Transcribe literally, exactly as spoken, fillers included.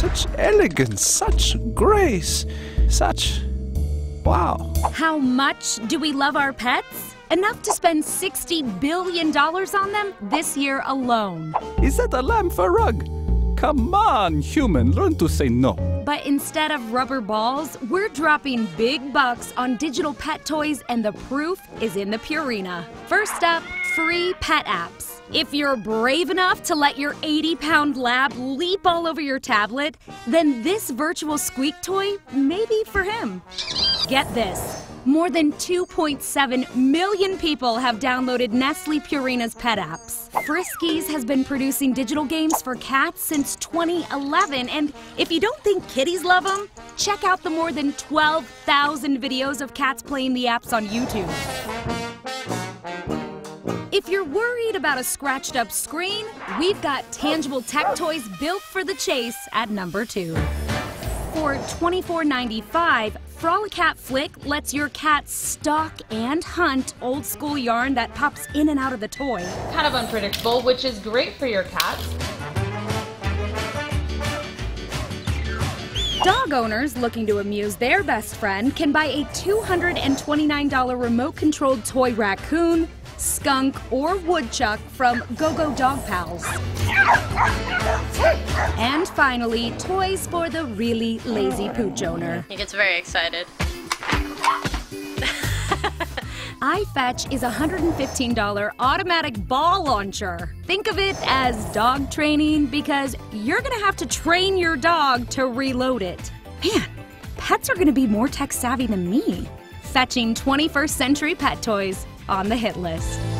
Such elegance, such grace, such... wow. How much do we love our pets? Enough to spend sixty billion dollars on them this year alone. Is that a lamb for rug? Come on, human, learn to say no. But instead of rubber balls, we're dropping big bucks on digital pet toys, and the proof is in the Purina. First up, free pet apps. If you're brave enough to let your eighty pound lab leap all over your tablet, then this virtual squeak toy may be for him. Get this. More than two point seven million people have downloaded Nestle Purina's pet apps. Friskies has been producing digital games for cats since twenty eleven, and if you don't think kitties love them, check out the more than twelve thousand videos of cats playing the apps on YouTube. If you're worried about a scratched-up screen, we've got tangible tech toys built for the chase at number two. For twenty-four ninety-five, Frolicat Flick lets your cat stalk and hunt old-school yarn that pops in and out of the toy. Kind of unpredictable, which is great for your cats. Dog owners looking to amuse their best friend can buy a two hundred twenty-nine dollar remote-controlled toy raccoon, skunk, or woodchuck from Go-Go Dog Pals. And finally, toys for the really lazy pooch owner. He gets very excited. iFetch is a one hundred fifteen dollar automatic ball launcher. Think of it as dog training, because you're gonna have to train your dog to reload it. Man, pets are gonna be more tech savvy than me. Fetching twenty-first century pet toys on the hit list.